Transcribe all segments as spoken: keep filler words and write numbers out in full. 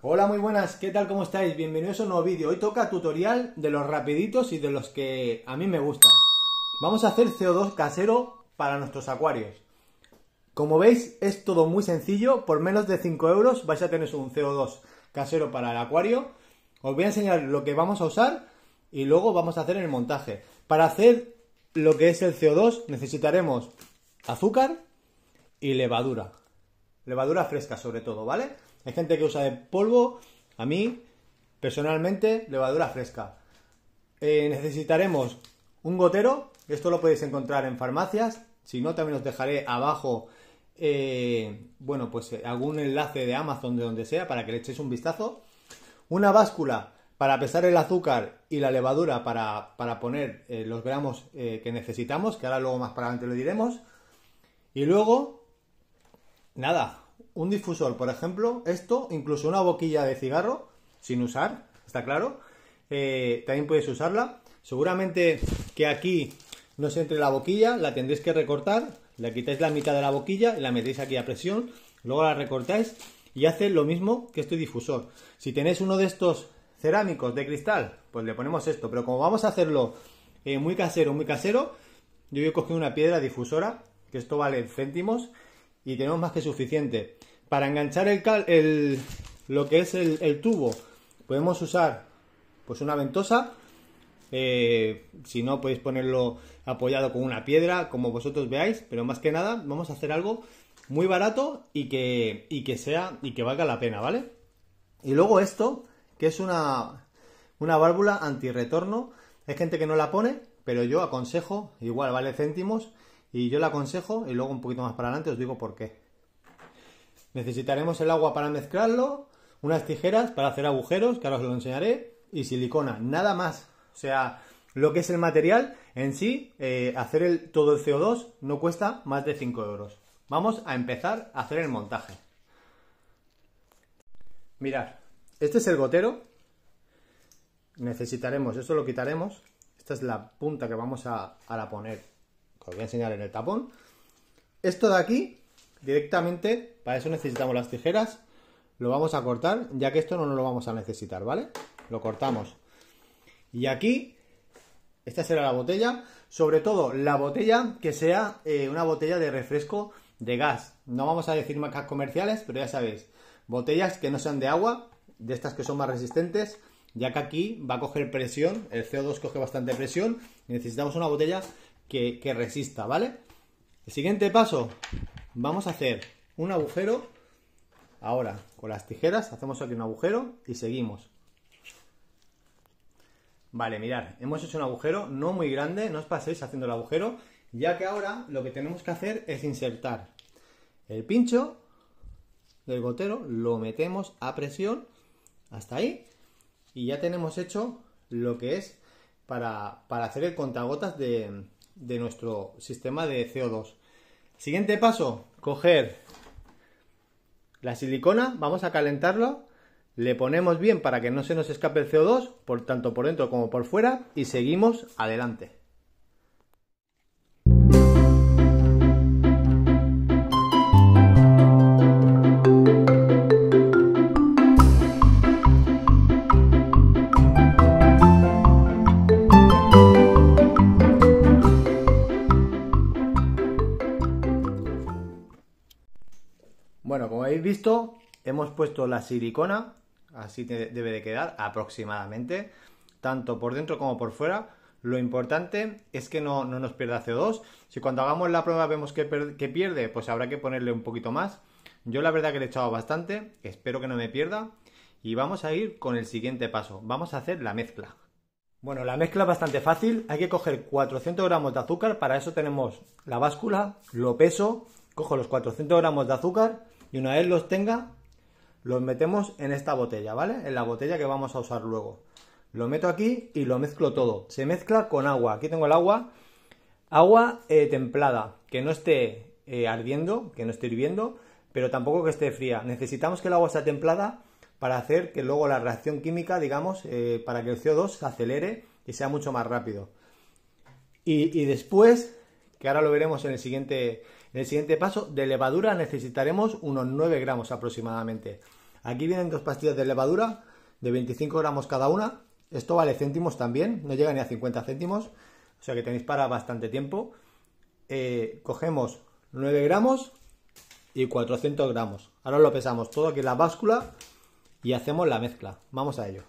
Hola, muy buenas, ¿qué tal? ¿Cómo estáis? Bienvenidos a un nuevo vídeo. Hoy toca tutorial de los rapiditos y de los que a mí me gustan. Vamos a hacer C O dos casero para nuestros acuarios. Como veis, es todo muy sencillo. Por menos de cinco euros vais a tener un C O dos casero para el acuario. Os voy a enseñar lo que vamos a usar y luego vamos a hacer el montaje. Para hacer lo que es el C O dos necesitaremos azúcar y levadura. Levadura fresca sobre todo, ¿vale? Hay gente que usa de polvo, a mí, personalmente, levadura fresca. Eh, necesitaremos un gotero, esto lo podéis encontrar en farmacias, si no también os dejaré abajo, eh, bueno, pues algún enlace de Amazon, de donde sea, para que le echéis un vistazo. Una báscula para pesar el azúcar y la levadura para, para poner eh, los gramos eh, que necesitamos, que ahora luego más para adelante lo diremos. Y luego, nada, un difusor, por ejemplo, esto, incluso una boquilla de cigarro, sin usar, está claro. Eh, también podéis usarla. Seguramente que aquí no se entre la boquilla, la tendréis que recortar, le quitáis la mitad de la boquilla y la metéis aquí a presión, luego la recortáis y hace lo mismo que este difusor. Si tenéis uno de estos cerámicos de cristal, pues le ponemos esto, pero como vamos a hacerlo eh, muy casero, muy casero, yo voy a coger una piedra difusora, que esto vale céntimos, y tenemos más que suficiente. Para enganchar el, cal, el lo que es el, el tubo, podemos usar pues una ventosa. Eh, si no, podéis ponerlo apoyado con una piedra, como vosotros veáis. Pero más que nada, vamos a hacer algo muy barato y que, y que sea y que valga la pena, ¿vale? Y luego esto, que es una, una válvula antirretorno. Hay gente que no la pone, pero yo aconsejo, igual vale céntimos, y yo la aconsejo, y luego un poquito más para adelante os digo por qué. Necesitaremos el agua para mezclarlo, unas tijeras para hacer agujeros, que ahora os lo enseñaré, y silicona, nada más. O sea, lo que es el material en sí, eh, hacer el, todo el C O dos no cuesta más de cinco euros. Vamos a empezar a hacer el montaje. Mirad, este es el gotero. Necesitaremos, esto lo quitaremos, esta es la punta que vamos a, a la poner, que os voy a enseñar en el tapón. Esto de aquí, directamente, para eso necesitamos las tijeras. Lo vamos a cortar, ya que esto no lo vamos a necesitar, ¿vale? Lo cortamos. Y aquí, esta será la botella. Sobre todo, la botella que sea eh, una botella de refresco de gas. No vamos a decir marcas comerciales, pero ya sabéis. Botellas que no sean de agua, de estas que son más resistentes, ya que aquí va a coger presión. El C O dos coge bastante presión. Y necesitamos una botella que, que resista, ¿vale? El siguiente paso, vamos a hacer un agujero. Ahora, con las tijeras hacemos aquí un agujero y seguimos. Vale, mirad, hemos hecho un agujero no muy grande, no os paséis haciendo el agujero, ya que ahora lo que tenemos que hacer es insertar el pincho del gotero, lo metemos a presión hasta ahí y ya tenemos hecho lo que es para, para hacer el contagotas de, de nuestro sistema de C O dos. Siguiente paso, coger la silicona, vamos a calentarla, le ponemos bien para que no se nos escape el C O dos, por tanto por dentro como por fuera, y seguimos adelante. Bueno, como habéis visto, hemos puesto la silicona, así debe de quedar aproximadamente, tanto por dentro como por fuera. Lo importante es que no, no nos pierda C O dos. Si cuando hagamos la prueba vemos que, que pierde, pues habrá que ponerle un poquito más. Yo la verdad que le he echado bastante, espero que no me pierda. Y vamos a ir con el siguiente paso, vamos a hacer la mezcla. Bueno, la mezcla es bastante fácil, hay que coger cuatrocientos gramos de azúcar, para eso tenemos la báscula, lo peso, cojo los cuatrocientos gramos de azúcar. Y una vez los tenga, los metemos en esta botella, ¿vale? En la botella que vamos a usar luego. Lo meto aquí y lo mezclo todo. Se mezcla con agua. Aquí tengo el agua. Agua eh, templada, que no esté eh, ardiendo, que no esté hirviendo, pero tampoco que esté fría. Necesitamos que el agua sea templada para hacer que luego la reacción química, digamos, eh, para que el C O dos se acelere y sea mucho más rápido. Y, y después, que ahora lo veremos en el siguiente... En el siguiente paso, de levadura necesitaremos unos nueve gramos aproximadamente. Aquí vienen dos pastillas de levadura de veinticinco gramos cada una. Esto vale céntimos también, no llega ni a cincuenta céntimos, o sea que tenéis para bastante tiempo. Eh, cogemos nueve gramos y cuatrocientos gramos. Ahora lo pesamos todo aquí en la báscula y hacemos la mezcla. Vamos a ello.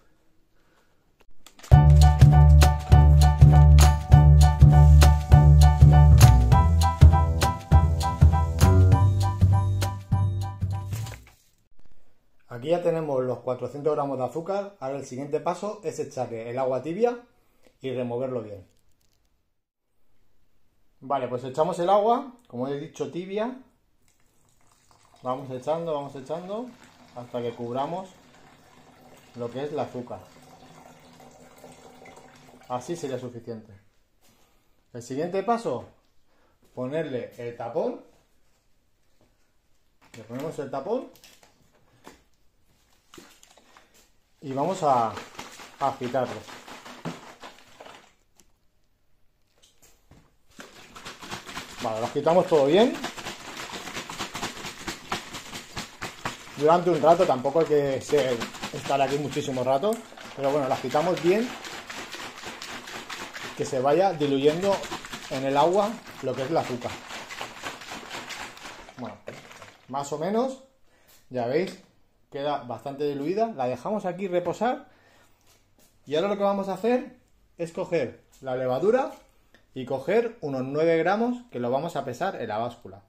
Aquí ya tenemos los cuatrocientos gramos de azúcar. Ahora el siguiente paso es echarle el agua tibia y removerlo bien. Vale, pues echamos el agua, como he dicho, tibia. Vamos echando, vamos echando hasta que cubramos lo que es el azúcar. Así sería suficiente. El siguiente paso, ponerle el tapón. Le ponemos el tapón. Y vamos a, a agitarlo. Vale, lo agitamos todo bien. Durante un rato, tampoco hay que estar aquí muchísimo rato. Pero bueno, lo agitamos bien. Que se vaya diluyendo en el agua lo que es el azúcar. Bueno, más o menos, ya veis. Queda bastante diluida, la dejamos aquí reposar y ahora lo que vamos a hacer es coger la levadura y coger unos nueve gramos que lo vamos a pesar en la báscula.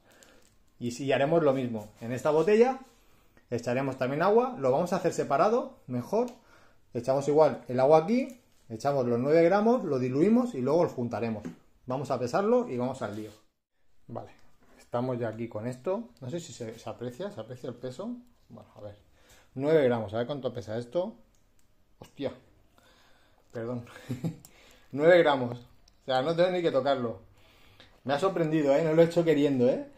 Y si haremos lo mismo, en esta botella echaremos también agua, lo vamos a hacer separado, mejor, echamos igual el agua aquí, echamos los nueve gramos, lo diluimos y luego lo juntaremos. Vamos a pesarlo y vamos al lío. Vale, estamos ya aquí con esto, no sé si se, se aprecia, se aprecia el peso, bueno, a ver. nueve gramos, a ver cuánto pesa esto. Hostia. Perdón. nueve gramos. O sea, no tengo ni que tocarlo. Me ha sorprendido, ¿eh? No lo he hecho queriendo, ¿eh?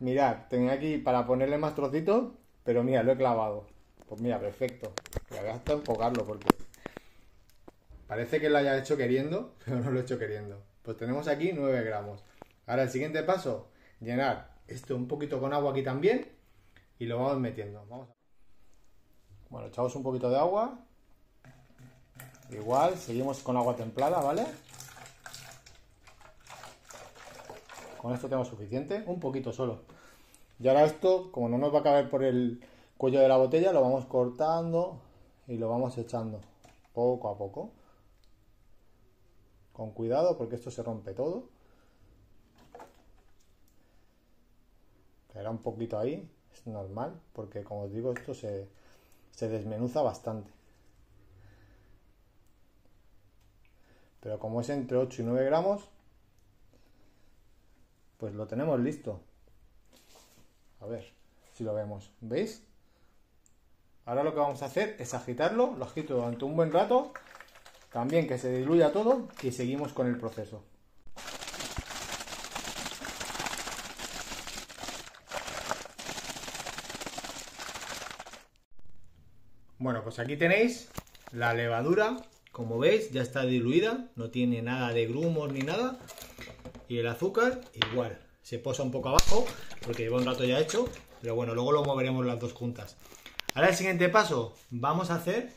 Mirad, tenía aquí para ponerle más trocitos, pero mira, lo he clavado. Pues mira, perfecto. Me voy hasta enfocarlo porque parece que lo haya hecho queriendo, pero no lo he hecho queriendo. Pues tenemos aquí nueve gramos. Ahora el siguiente paso, llenar esto un poquito con agua aquí también y lo vamos metiendo. Vamos a... Bueno, echamos un poquito de agua. Igual, seguimos con agua templada, ¿vale? Con esto tenemos suficiente, un poquito solo. Y ahora esto, como no nos va a caber por el cuello de la botella, lo vamos cortando y lo vamos echando poco a poco. Con cuidado, porque esto se rompe todo. Quedará un poquito ahí, es normal, porque como os digo, esto se... se desmenuza bastante. Pero como es entre ocho y nueve gramos, pues lo tenemos listo. A ver si lo vemos. ¿Veis? Ahora lo que vamos a hacer es agitarlo. Lo agito durante un buen rato. También que se diluya todo. Y seguimos con el proceso. Bueno, pues aquí tenéis la levadura, como veis ya está diluida, no tiene nada de grumos ni nada. Y el azúcar igual, se posa un poco abajo porque lleva un rato ya hecho, pero bueno, luego lo moveremos las dos juntas. Ahora el siguiente paso, vamos a hacer,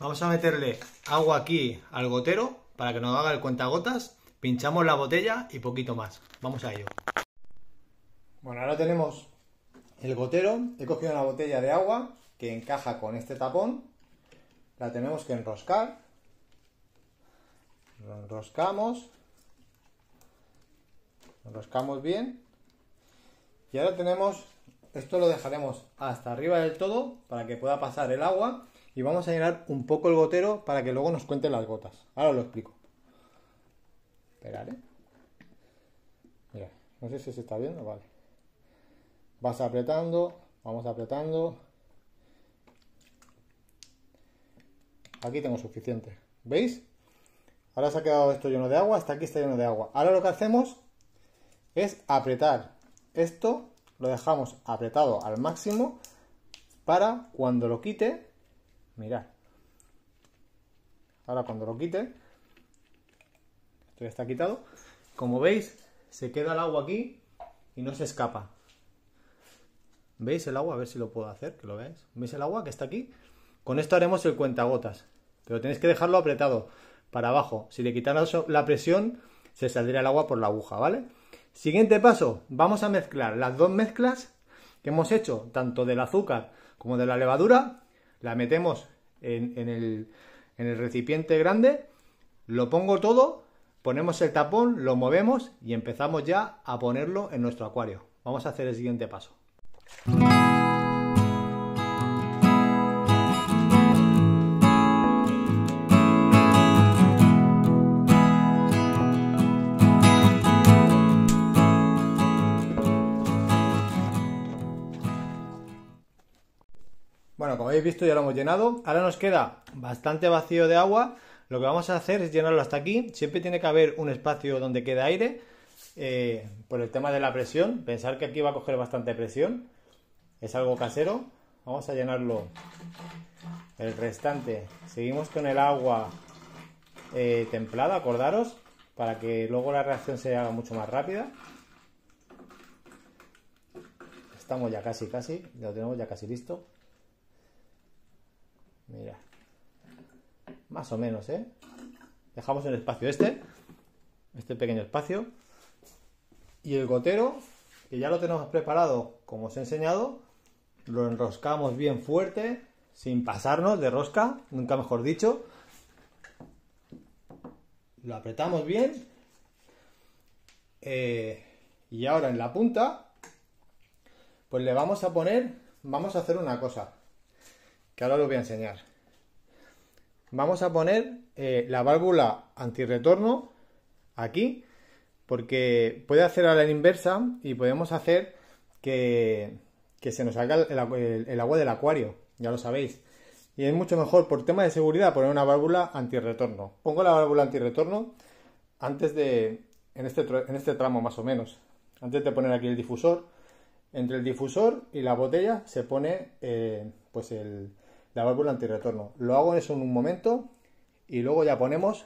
vamos a meterle agua aquí al gotero para que nos haga el cuentagotas, pinchamos la botella y poquito más, vamos a ello. Bueno, ahora tenemos el gotero, he cogido una botella de agua que encaja con este tapón, la tenemos que enroscar, lo enroscamos, lo enroscamos bien y ahora tenemos, esto lo dejaremos hasta arriba del todo para que pueda pasar el agua y vamos a llenar un poco el gotero para que luego nos cuenten las gotas, ahora os lo explico. Esperad, ¿eh? Mira, no sé si se está viendo, vale, vas apretando, vamos apretando. Aquí tengo suficiente, ¿veis? Ahora se ha quedado esto lleno de agua, hasta aquí está lleno de agua. Ahora lo que hacemos es apretar. Esto lo dejamos apretado al máximo para cuando lo quite, mirad. Ahora cuando lo quite, esto ya está quitado. Como veis, se queda el agua aquí y no se escapa. ¿Veis el agua? A ver si lo puedo hacer, que lo veáis. ¿Veis el agua que está aquí? Con esto haremos el cuentagotas, pero tenéis que dejarlo apretado para abajo. Si le quitamos la presión, se saldría el agua por la aguja, ¿vale? Siguiente paso, vamos a mezclar las dos mezclas que hemos hecho, tanto del azúcar como de la levadura. La metemos en, en, el, en el recipiente grande, lo pongo todo, ponemos el tapón, lo movemos y empezamos ya a ponerlo en nuestro acuario. Vamos a hacer el siguiente paso. Bueno, como habéis visto ya lo hemos llenado, ahora nos queda bastante vacío de agua, lo que vamos a hacer es llenarlo hasta aquí, siempre tiene que haber un espacio donde quede aire, eh, por el tema de la presión, pensar que aquí va a coger bastante presión, es algo casero, vamos a llenarlo el restante, seguimos con el agua eh, templada, acordaros, para que luego la reacción se haga mucho más rápida. Estamos ya casi, casi, ya lo tenemos ya casi listo. Mira, más o menos, ¿eh? Dejamos el espacio este, este pequeño espacio. Y el gotero, que ya lo tenemos preparado, como os he enseñado, lo enroscamos bien fuerte, sin pasarnos de rosca, nunca mejor dicho. Lo apretamos bien. Eh, y ahora en la punta, pues le vamos a poner, vamos a hacer una cosa que ahora os voy a enseñar. Vamos a poner eh, la válvula antirretorno aquí, porque puede hacer a la inversa y podemos hacer que, que se nos salga el, el, el agua del acuario, ya lo sabéis. Y es mucho mejor por tema de seguridad poner una válvula antirretorno. Pongo la válvula antirretorno antes de, en este, en este tramo más o menos, antes de poner aquí el difusor. Entre el difusor y la botella se pone eh, pues el... la válvula antirretorno. Lo hago eso en un momento y luego ya ponemos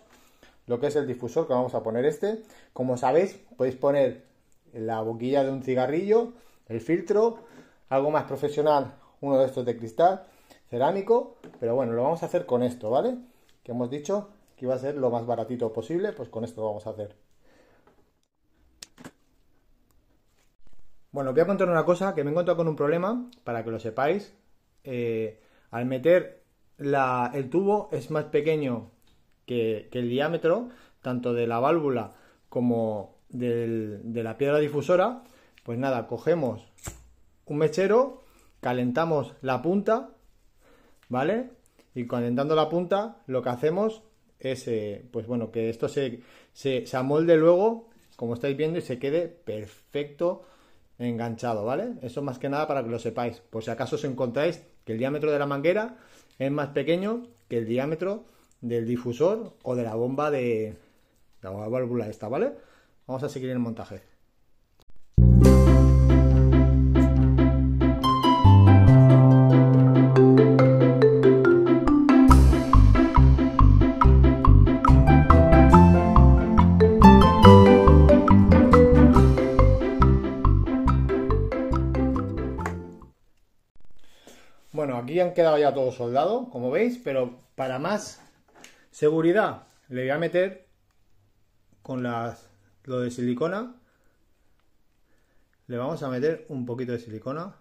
lo que es el difusor, que vamos a poner este. Como sabéis, podéis poner la boquilla de un cigarrillo, el filtro, algo más profesional, uno de estos de cristal, cerámico, pero bueno, lo vamos a hacer con esto, ¿vale? Que hemos dicho que iba a ser lo más baratito posible, pues con esto lo vamos a hacer. Bueno, os voy a contar una cosa, que me he encontrado con un problema, para que lo sepáis. Eh... Al meter la, el tubo es más pequeño que, que el diámetro, tanto de la válvula como del, de la piedra difusora, pues nada, cogemos un mechero, calentamos la punta, ¿vale? Y calentando la punta lo que hacemos es, eh, pues bueno, que esto se, se, se amolde luego, como estáis viendo, y se quede perfecto enganchado, ¿vale? Eso más que nada para que lo sepáis, por si acaso os encontráis que el diámetro de la manguera es más pequeño que el diámetro del difusor o de la bomba de la válvula esta, ¿vale? Vamos a seguir el montaje. Aquí han quedado ya todos soldados, como veis, pero para más seguridad le voy a meter con las, lo de silicona, le vamos a meter un poquito de silicona,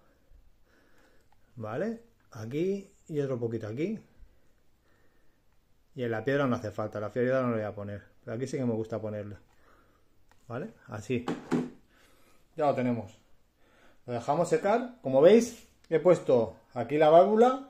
¿vale? Aquí y otro poquito aquí. Y en la piedra no hace falta, la piedra no la voy a poner, pero aquí sí que me gusta ponerla, ¿vale? Así. Ya lo tenemos. Lo dejamos secar, como veis. He puesto aquí la válvula,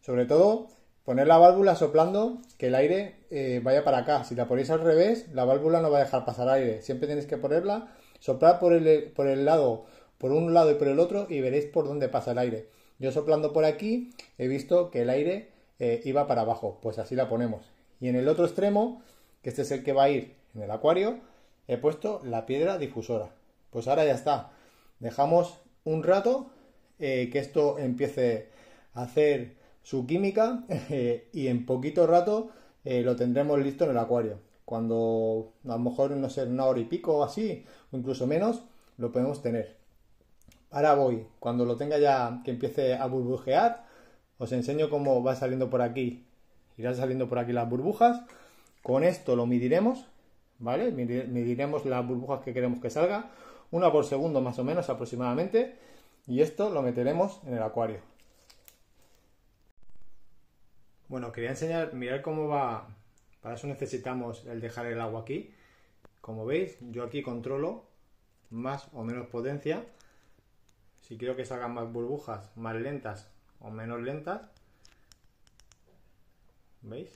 sobre todo poner la válvula soplando que el aire eh, vaya para acá. Si la ponéis al revés, la válvula no va a dejar pasar aire. Siempre tenéis que ponerla, soplar por el, por el lado, por un lado y por el otro, y veréis por dónde pasa el aire. Yo soplando por aquí he visto que el aire eh, iba para abajo, pues así la ponemos. Y en el otro extremo, que este es el que va a ir en el acuario, he puesto la piedra difusora. Pues ahora ya está. Dejamos un rato. Eh, que esto empiece a hacer su química eh, y en poquito rato eh, lo tendremos listo en el acuario. Cuando a lo mejor, no sé, una hora y pico o así, o incluso menos, lo podemos tener. Ahora voy, cuando lo tenga ya que empiece a burbujear, os enseño cómo va saliendo por aquí. Irán saliendo por aquí las burbujas. Con esto lo mediremos, ¿vale? Mediremos las burbujas que queremos que salga, una por segundo más o menos aproximadamente, y esto lo meteremos en el acuario. Bueno, quería enseñar, mirad cómo va. Para eso necesitamos el dejar el agua aquí. Como veis, yo aquí controlo más o menos potencia. Si quiero que salgan más burbujas, más lentas o menos lentas. ¿Veis?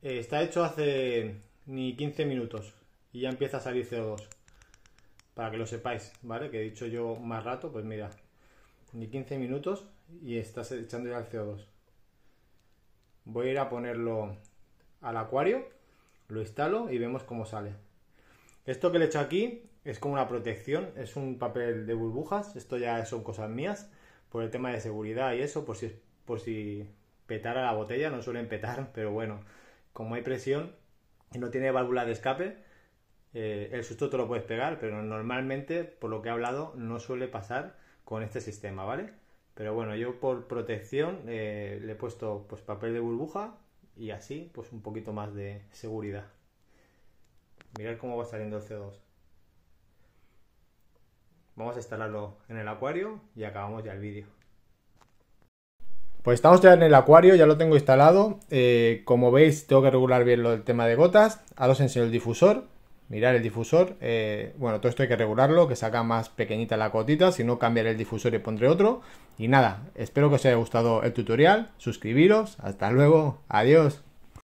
Eh, está hecho hace ni quince minutos y ya empieza a salir C O dos. Para que lo sepáis, ¿vale? Que he dicho yo más rato, pues mira, ni quince minutos y estás echando ya el C O dos. Voy a ir a ponerlo al acuario, lo instalo y vemos cómo sale. Esto que le he hecho aquí es como una protección, es un papel de burbujas. Esto ya son cosas mías, por el tema de seguridad y eso, por si, por si petara la botella. No suelen petar, pero bueno, como hay presión y no tiene válvula de escape, eh, el susto te lo puedes pegar, pero normalmente, por lo que he hablado, no suele pasar con este sistema, ¿vale? Pero bueno, yo por protección eh, le he puesto pues papel de burbuja y así pues un poquito más de seguridad. Mirad cómo va saliendo el C O dos. Vamos a instalarlo en el acuario y acabamos ya el vídeo. Pues estamos ya en el acuario, ya lo tengo instalado. Eh, como veis, tengo que regular bien el tema de gotas. Ahora os enseño el difusor. Mirad el difusor. Eh, bueno, todo esto hay que regularlo, que saca más pequeñita la gotita. Si no, cambiaré el difusor y pondré otro. Y nada, espero que os haya gustado el tutorial. Suscribiros. Hasta luego. Adiós.